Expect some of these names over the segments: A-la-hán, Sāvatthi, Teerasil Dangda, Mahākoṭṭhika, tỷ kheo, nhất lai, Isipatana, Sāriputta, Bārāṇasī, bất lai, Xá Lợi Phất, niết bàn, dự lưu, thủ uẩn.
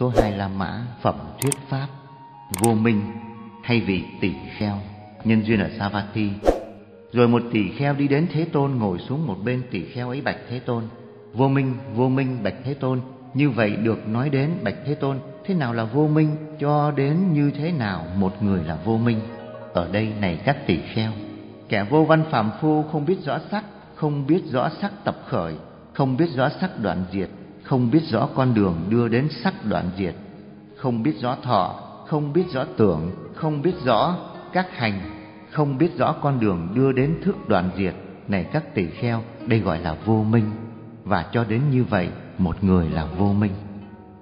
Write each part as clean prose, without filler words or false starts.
Số 2 La Mã, phẩm thuyết pháp vô minh thay vì tỷ kheo, nhân duyên ở Sāvatthi. Rồi một tỷ kheo đi đến Thế Tôn, ngồi xuống một bên. Tỷ kheo ấy bạch Thế Tôn: vô minh bạch Thế Tôn. Như vậy được nói đến bạch Thế Tôn, thế nào là vô minh, cho đến như thế nào một người là vô minh? Ở đây này các tỷ kheo, kẻ vô văn phàm phu không biết rõ sắc, không biết rõ sắc tập khởi, không biết rõ sắc đoạn diệt, không biết rõ con đường đưa đến sắc đoạn diệt, không biết rõ thọ, không biết rõ tưởng, không biết rõ các hành, không biết rõ con đường đưa đến thức đoạn diệt. Này các tỷ kheo, đây gọi là vô minh. Và cho đến như vậy một người là vô minh.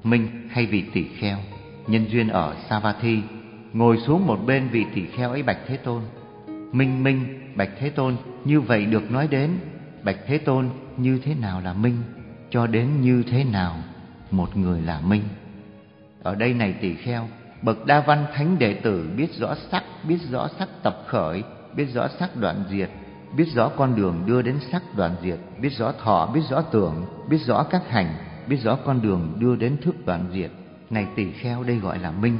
Minh hay vị tỷ kheo, nhân duyên ở Sāvatthi, ngồi xuống một bên. Vị tỷ kheo ấy bạch Thế Tôn: minh minh bạch Thế Tôn, như vậy được nói đến bạch Thế Tôn, như thế nào là minh, cho đến như thế nào một người là minh? Ở đây này tỷ kheo, bậc đa văn thánh đệ tử biết rõ sắc, biết rõ sắc tập khởi, biết rõ sắc đoạn diệt, biết rõ con đường đưa đến sắc đoạn diệt, biết rõ thọ, biết rõ tưởng, biết rõ các hành, biết rõ con đường đưa đến thức đoạn diệt. Này tỷ kheo, đây gọi là minh.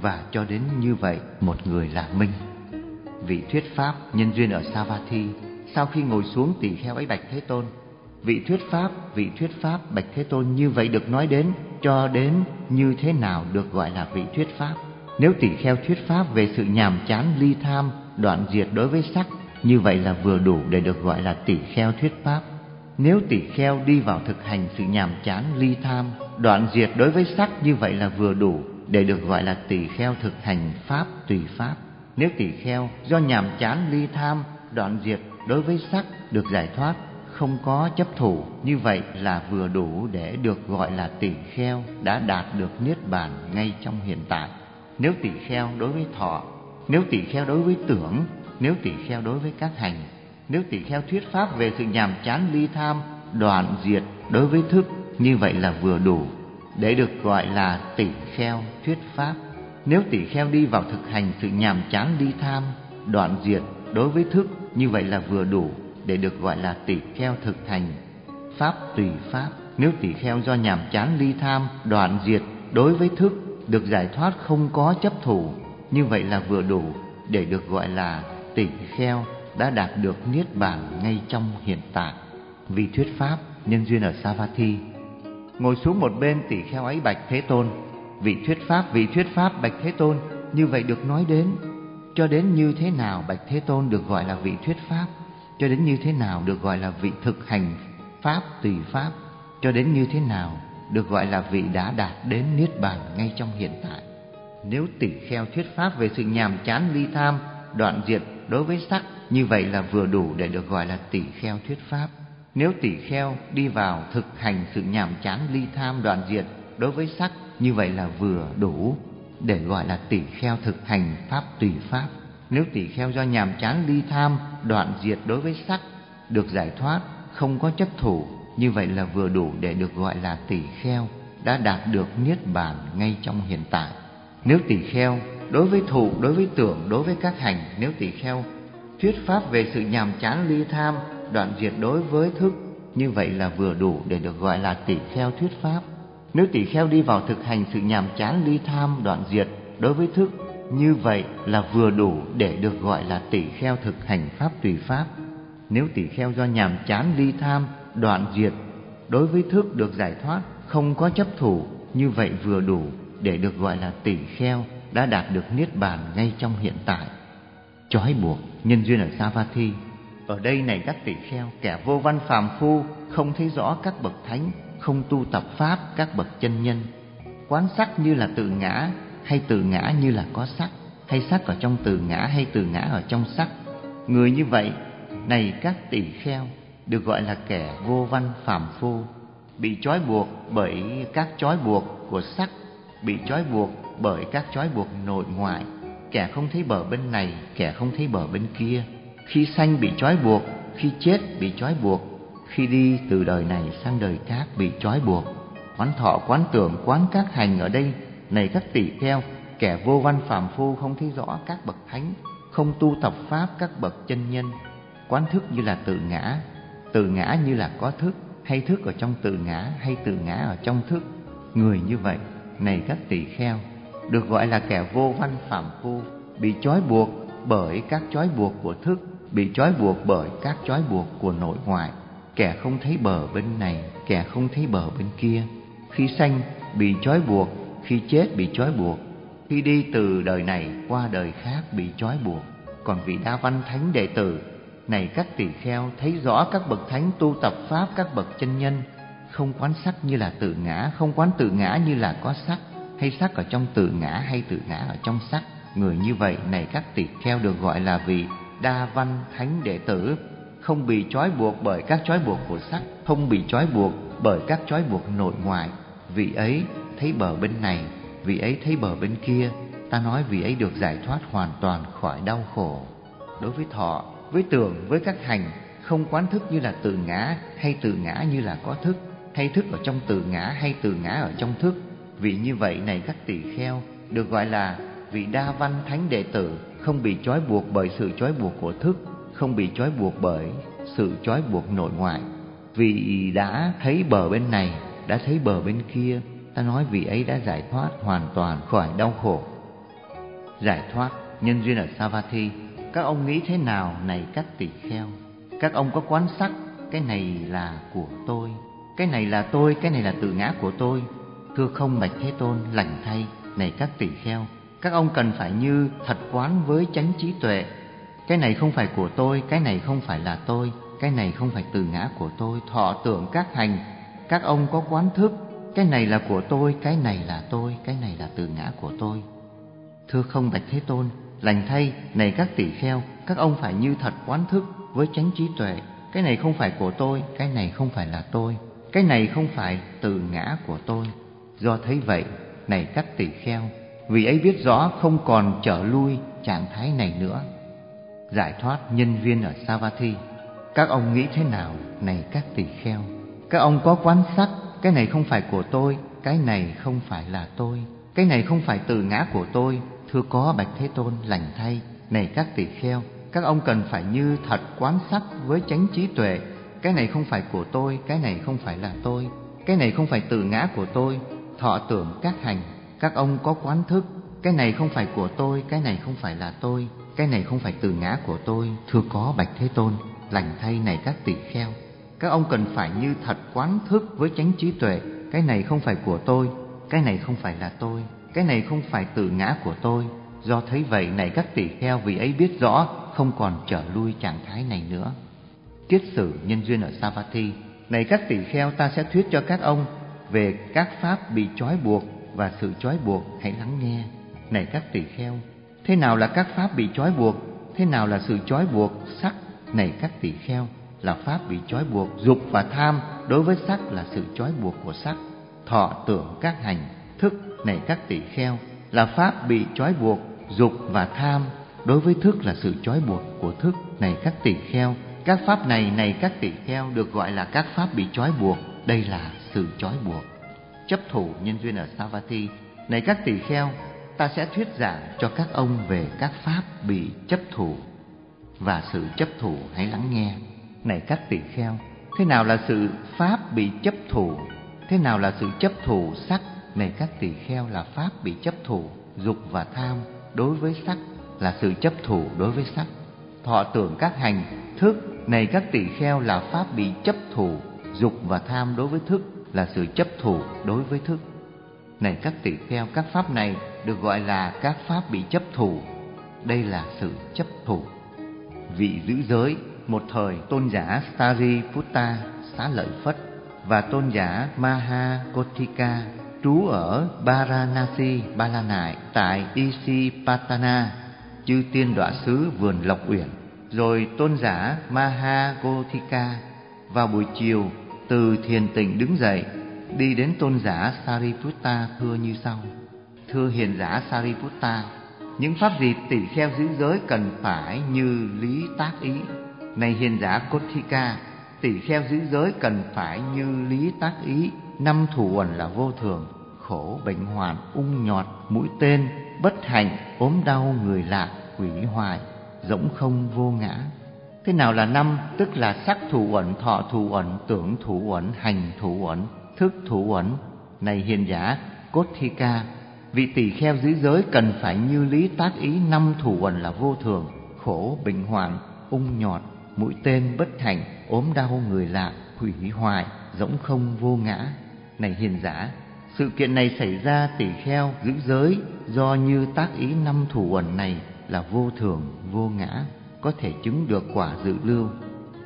Và cho đến như vậy một người là minh. Vị thuyết pháp, nhân duyên ở Sāvatthi, sau khi ngồi xuống, tỷ kheo ấy bạch Thế Tôn: vị thuyết pháp bạch Thế Tôn, như vậy được nói đến, cho đến như thế nào được gọi là vị thuyết pháp? Nếu tỷ kheo thuyết pháp về sự nhàm chán ly tham đoạn diệt đối với sắc, như vậy là vừa đủ để được gọi là tỷ kheo thuyết pháp. Nếu tỷ kheo đi vào thực hành sự nhàm chán ly tham đoạn diệt đối với sắc, như vậy là vừa đủ để được gọi là tỷ kheo thực hành pháp tùy pháp. Nếu tỷ kheo do nhàm chán ly tham đoạn diệt đối với sắc được giải thoát, không có chấp thủ, như vậy là vừa đủ để được gọi là tỷ kheo đã đạt được niết bàn ngay trong hiện tại. Nếu tỷ kheo đối với thọ, nếu tỷ kheo đối với tưởng, nếu tỷ kheo đối với các hành, nếu tỷ kheo thuyết pháp về sự nhàm chán ly tham đoạn diệt đối với thức, như vậy là vừa đủ để được gọi là tỷ kheo thuyết pháp. Nếu tỷ kheo đi vào thực hành sự nhàm chán ly tham đoạn diệt đối với thức, như vậy là vừa đủ để được gọi là tỷ kheo thực hành pháp tùy pháp. Nếu tỷ kheo do nhàm chán ly tham đoạn diệt đối với thức được giải thoát, không có chấp thủ, như vậy là vừa đủ để được gọi là tỷ kheo đã đạt được niết bàn ngay trong hiện tại. Vì thuyết pháp, nhân duyên ở Sāvatthi, ngồi xuống một bên. Tỷ kheo ấy bạch Thế Tôn: vị thuyết pháp bạch Thế Tôn, như vậy được nói đến, cho đến như thế nào bạch Thế Tôn được gọi là vị thuyết pháp? Cho đến như thế nào được gọi là vị thực hành pháp tùy pháp? Cho đến như thế nào được gọi là vị đã đạt đến niết bàn ngay trong hiện tại? Nếu tỷ kheo thuyết pháp về sự nhàm chán ly tham đoạn diệt đối với sắc, như vậy là vừa đủ để được gọi là tỷ kheo thuyết pháp. Nếu tỷ kheo đi vào thực hành sự nhàm chán ly tham đoạn diệt đối với sắc, như vậy là vừa đủ để gọi là tỷ kheo thực hành pháp tùy pháp. Nếu tỷ kheo do nhàm chán ly tham đoạn diệt đối với sắc được giải thoát, không có chấp thủ, như vậy là vừa đủ để được gọi là tỷ kheo đã đạt được niết bàn ngay trong hiện tại. Nếu tỷ kheo đối với thụ, đối với tưởng, đối với các hành, nếu tỷ kheo thuyết pháp về sự nhàm chán ly tham đoạn diệt đối với thức, như vậy là vừa đủ để được gọi là tỷ kheo thuyết pháp. Nếu tỷ kheo đi vào thực hành sự nhàm chán ly tham đoạn diệt đối với thức, như vậy là vừa đủ để được gọi là tỷ kheo thực hành pháp tùy pháp. Nếu tỷ kheo do nhàm chán ly tham đoạn diệt đối với thức được giải thoát, không có chấp thủ, như vậy vừa đủ để được gọi là tỷ kheo đã đạt được niết bàn ngay trong hiện tại. Trói buộc, nhân duyên ở Sāvatthi, ở đây này các tỷ kheo, kẻ vô văn phàm phu không thấy rõ các bậc thánh, không tu tập pháp các bậc chân nhân, quán sắc như là tự ngã, hay tự ngã như là có sắc, hay sắc ở trong tự ngã, hay tự ngã ở trong sắc. Người như vậy, này các tỷ kheo, được gọi là kẻ vô văn phàm phu, bị trói buộc bởi các trói buộc của sắc, bị trói buộc bởi các trói buộc nội ngoại, kẻ không thấy bờ bên này, kẻ không thấy bờ bên kia. Khi sanh bị trói buộc, khi chết bị trói buộc, khi đi từ đời này sang đời khác bị trói buộc. Quán thọ, quán tưởng, quán các hành, ở đây này các tỷ kheo, kẻ vô văn phàm phu không thấy rõ các bậc thánh, không tu tập pháp các bậc chân nhân, quán thức như là tự ngã như là có thức, hay thức ở trong tự ngã, hay tự ngã ở trong thức. Người như vậy, này các tỳ kheo, được gọi là kẻ vô văn phàm phu, bị trói buộc bởi các trói buộc của thức, bị trói buộc bởi các trói buộc của nội ngoại. Kẻ không thấy bờ bên này, kẻ không thấy bờ bên kia. Khi sanh bị trói buộc, khi chết bị trói buộc, khi đi từ đời này qua đời khác bị trói buộc. Còn vị đa văn thánh đệ tử, này các tỳ kheo, thấy rõ các bậc thánh tu tập pháp các bậc chân nhân, không quán sắc như là tự ngã, không quán tự ngã như là có sắc, hay sắc ở trong tự ngã hay tự ngã ở trong sắc. Người như vậy, này các tỳ kheo, được gọi là vị đa văn thánh đệ tử, không bị trói buộc bởi các trói buộc của sắc, không bị trói buộc bởi các trói buộc nội ngoại. Vị ấy thấy bờ bên này, vị ấy thấy bờ bên kia. Ta nói vị ấy được giải thoát hoàn toàn khỏi đau khổ. Đối với thọ, với tưởng, với các hành, không quán thức như là từ ngã, hay từ ngã như là có thức, hay thức ở trong từ ngã, hay từ ngã ở trong thức. Vị như vậy, này các tỳ kheo, được gọi là vị đa văn thánh đệ tử, không bị trói buộc bởi sự trói buộc của thức, không bị trói buộc bởi sự trói buộc nội ngoại. Vị đã thấy bờ bên này, đã thấy bờ bên kia, ta nói vị ấy đã giải thoát hoàn toàn khỏi đau khổ. Giải thoát, nhân duyên ở Sāvatthi. Các ông nghĩ thế nào, này các tỳ kheo? Các ông có quán sắc, cái này là của tôi, cái này là tôi, cái này là tự ngã của tôi. Thưa không bạch Thế Tôn, lành thay, này các tỳ kheo, các ông cần phải như thật quán với chánh trí tuệ. Cái này không phải của tôi, cái này không phải là tôi, cái này không phải từ ngã của tôi. Thọ tưởng các hành, các ông có quán thức, cái này là của tôi, cái này là tôi, cái này là từ ngã của tôi. Thưa không bạch Thế Tôn, lành thay, này các tỳ kheo, các ông phải như thật quán thức với chánh trí tuệ. Cái này không phải của tôi, cái này không phải là tôi, cái này không phải từ ngã của tôi. Do thấy vậy, này các tỳ kheo, vì ấy biết rõ không còn trở lui trạng thái này nữa. Giải thoát, nhân viên ở Sāvatthi. Các ông nghĩ thế nào, này các tỳ kheo? Các ông có quán sắc, cái này không phải của tôi, cái này không phải là tôi, cái này không phải từ ngã của tôi. Thưa có bạch Thế Tôn, lành thay, này các tỳ kheo, các ông cần phải như thật quán sắc với chánh trí tuệ. Cái này không phải của tôi, cái này không phải là tôi, cái này không phải từ ngã của tôi. Thọ tưởng các hành, các ông có quán thức, cái này không phải của tôi, cái này không phải là tôi, cái này không phải từ ngã của tôi. Thưa có bạch Thế Tôn, lành thay, này các tỳ kheo, các ông cần phải như thật quán thức với chánh trí tuệ. Cái này không phải của tôi, cái này không phải là tôi, cái này không phải từ ngã của tôi. Do thấy vậy, này các tỳ kheo, vì ấy biết rõ không còn trở lui trạng thái này nữa. Kiết sử, nhân duyên ở Sāvatthi. Này các tỳ kheo, ta sẽ thuyết cho các ông về các pháp bị trói buộc và sự trói buộc, hãy lắng nghe. Này các tỳ kheo, thế nào là các pháp bị trói buộc? Thế nào là sự trói buộc sắc? Này các tỳ kheo, là pháp bị trói buộc dục và tham, đối với sắc là sự trói buộc của sắc. Thọ tưởng các hành, thức, này các tỳ kheo, là pháp bị trói buộc dục và tham, đối với thức là sự trói buộc của thức. Này các tỳ kheo, các pháp này, này các tỳ kheo, được gọi là các pháp bị trói buộc. Đây là sự trói buộc. Chấp thủ, nhân duyên ở Sāvatthi. Này các tỳ kheo, ta sẽ thuyết giảng cho các ông về các pháp bị chấp thủ và sự chấp thủ, hãy lắng nghe. Này các tỳ kheo, thế nào là sự pháp bị chấp thủ? Thế nào là sự chấp thủ sắc? Này các tỳ kheo, là pháp bị chấp thủ dục và tham, đối với sắc là sự chấp thủ đối với sắc. Thọ tưởng các hành, thức, này các tỳ kheo, là pháp bị chấp thủ dục và tham, đối với thức là sự chấp thủ đối với thức. Này các tỳ kheo, các pháp này được gọi là các pháp bị chấp thủ. Đây là sự chấp thủ. Vị giữ giới một thời, tôn giả Sāriputta Xá Lợi Phất và tôn giả Mahākoṭṭhika trú ở Bārāṇasī, Ba La Nại, tại Isipatana, chư tiên đọa xứ vườn Lộc Uyển. Rồi tôn giả Mahākoṭṭhika vào buổi chiều từ thiền tịnh đứng dậy, đi đến tôn giả Sāriputta thưa như sau: Thưa hiền giả Sāriputta, những pháp gì tỳ kheo giữ giới cần phải như lý tác ý? Này hiền giả Koṭṭhika, tỳ kheo giữ giới cần phải như lý tác ý. 5 thủ uẩn là vô thường, khổ, bệnh hoạn, ung nhọt, mũi tên, bất hạnh, ốm đau, người lạc, quỷ hoại, rỗng không, vô ngã. Thế nào là 5? Tức là sắc thủ uẩn, thọ thủ uẩn, tưởng thủ uẩn, hành thủ uẩn, thức thủ uẩn. Này hiền giả Mahākoṭṭhika, vị tỳ kheo dưới giới cần phải như lý tác ý năm thủ uẩn là vô thường, khổ, bệnh hoạn, ung nhọt, mũi tên, bất hạnh, ốm đau, người lạ, hủy hoại, rỗng không, vô ngã. Này hiền giả, sự kiện này xảy ra tỳ kheo giữ giới do như tác ý năm thủ uẩn này là vô thường, vô ngã, có thể chứng được quả dự lưu.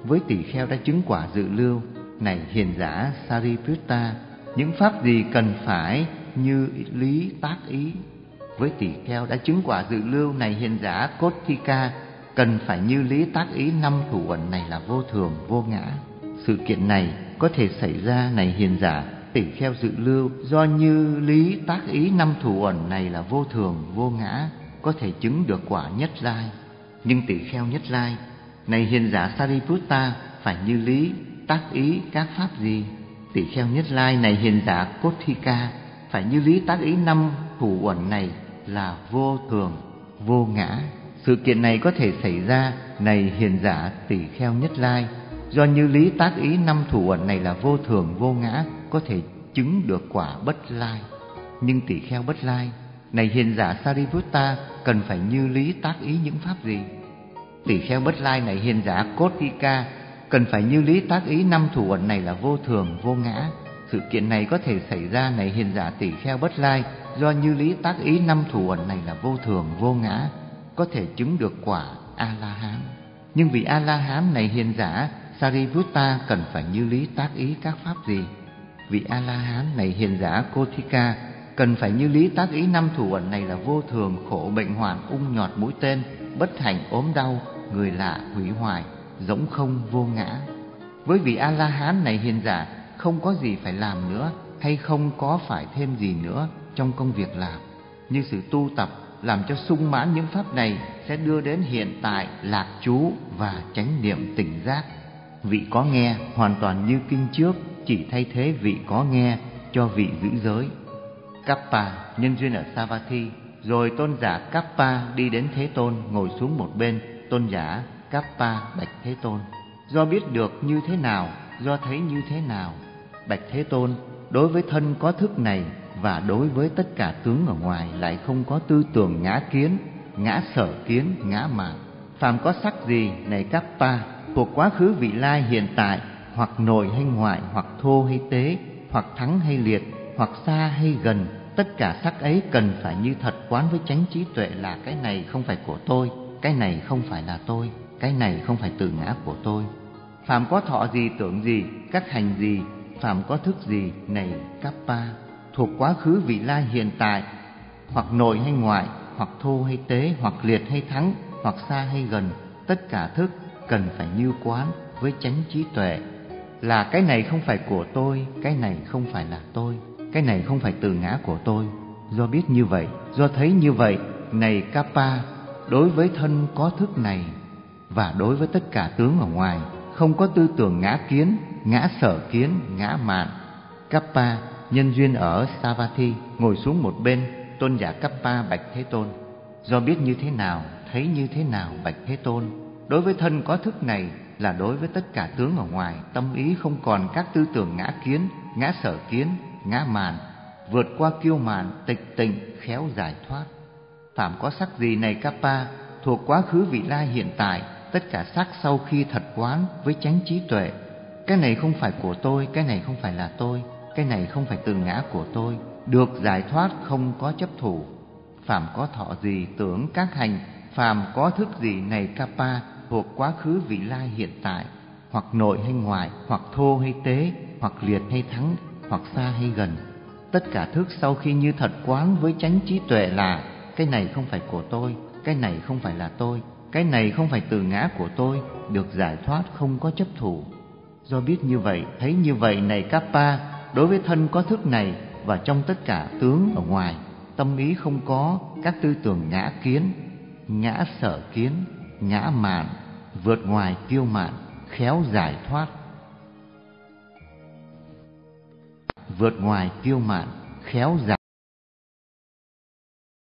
Với tỳ kheo đã chứng quả dự lưu, này hiền giả Sāriputta, những pháp gì cần phải như lý tác ý? Với tỳ kheo đã chứng quả dự lưu, này hiền giả Koṭṭhika, cần phải như lý tác ý năm thủ uẩn này là vô thường, vô ngã. Sự kiện này có thể xảy ra, này hiền giả tỳ kheo dự lưu, do như lý tác ý năm thủ uẩn này là vô thường, vô ngã, có thể chứng được quả nhất lai. Nhưng tỳ kheo nhất lai, này hiền giả Sāriputta, phải như lý tác ý các pháp gì? Tỳ kheo nhất lai, này hiền giả Koṭṭhika, phải như lý tác ý năm thủ uẩn này là vô thường, vô ngã. Sự kiện này có thể xảy ra, này hiền giả tỳ kheo nhất lai, do như lý tác ý năm thủ uẩn này là vô thường, vô ngã, có thể chứng được quả bất lai. Nhưng tỳ kheo bất lai, này hiền giả Sāriputta, cần phải như lý tác ý những pháp gì? Tỳ kheo bất lai, này hiền giả Koṭṭhika, cần phải như lý tác ý năm thủ uẩn này là vô thường, vô ngã. Sự kiện này có thể xảy ra, này hiền giả tỳ kheo bất lai, do như lý tác ý năm thủ uẩn này là vô thường, vô ngã, có thể chứng được quả A-la-hán. Nhưng vì A-la-hán, này hiền giả Sāriputta, cần phải như lý tác ý các pháp gì? Vì A-la-hán, này hiền giả Koṭṭhika, cần phải như lý tác ý năm thủ uẩn này là vô thường, khổ, bệnh hoạn, ung nhọt, mũi tên, bất hạnh, ốm đau, người lạ, hủy hoại, rỗng không, vô ngã. Với vị A-la-hán, này hiền giả, không có gì phải làm nữa hay không có phải thêm gì nữa trong công việc làm. Như sự tu tập làm cho sung mãn những pháp này sẽ đưa đến hiện tại, lạc trú và chánh niệm tỉnh giác. Vị có nghe hoàn toàn như kinh trước, chỉ thay thế vị có nghe cho vị giữ giới. Kappa nhân duyên ở Sāvatthi, rồi tôn giả Kappa đi đến Thế Tôn, ngồi xuống một bên. Tôn giả Kappa bạch Thế Tôn: do biết được như thế nào, do thấy như thế nào? Bạch Thế Tôn, đối với thân có thức này và đối với tất cả tướng ở ngoài lại không có tư tưởng ngã kiến, ngã sở kiến, ngã mạn. Phàm có sắc gì, này Kappa, thuộc quá khứ, vị lai, hiện tại, hoặc nội hay ngoại, hoặc thô hay tế, hoặc thắng hay liệt, hoặc xa hay gần, tất cả sắc ấy cần phải như thật quán với chánh trí tuệ là cái này không phải của tôi, cái này không phải là tôi, cái này không phải từ ngã của tôi. Phàm có thọ gì, tưởng gì, các hành gì, phàm có thức gì, này Kappa, thuộc quá khứ, vị lai, hiện tại, hoặc nội hay ngoại, hoặc thô hay tế, hoặc liệt hay thắng, hoặc xa hay gần, tất cả thức cần phải như quán với chánh trí tuệ là cái này không phải của tôi, cái này không phải là tôi, cái này không phải từ ngã của tôi. Do biết như vậy, do thấy như vậy, này Kappa, đối với thân có thức này và đối với tất cả tướng ở ngoài không có tư tưởng ngã kiến, ngã sở kiến, ngã mạn. Kappa nhân duyên ở Sāvatthi, ngồi xuống một bên. Tôn giả Kappa bạch Thế Tôn: do biết như thế nào, thấy như thế nào, bạch Thế Tôn? Đối với thân có thức này là đối với tất cả tướng ở ngoài, tâm ý không còn các tư tưởng ngã kiến, ngã sở kiến, ngã mạn, vượt qua kiêu mạn, tịch tịnh, khéo giải thoát. Phàm có sắc gì, này Kappa, thuộc quá khứ, vị lai, hiện tại, tất cả sắc sau khi thật quán với chánh trí tuệ, cái này không phải của tôi, cái này không phải là tôi, cái này không phải từ ngã của tôi, được giải thoát không có chấp thủ. Phàm có thọ gì, tưởng, các hành, phàm có thức gì, này Kappa, thuộc quá khứ, vị lai, hiện tại, hoặc nội hay ngoại, hoặc thô hay tế, hoặc liệt hay thắng, hoặc xa hay gần, tất cả thức sau khi như thật quán với chánh trí tuệ là cái này không phải của tôi, cái này không phải là tôi, cái này không phải từ ngã của tôi, được giải thoát không có chấp thủ. Do biết như vậy, thấy như vậy, này Kappa, đối với thân có thức này và trong tất cả tướng ở ngoài, tâm ý không có các tư tưởng ngã kiến, ngã sở kiến, ngã mạn, vượt ngoài kiêu mạn, khéo giải thoát. Vượt ngoài kiêu mạn, khéo giải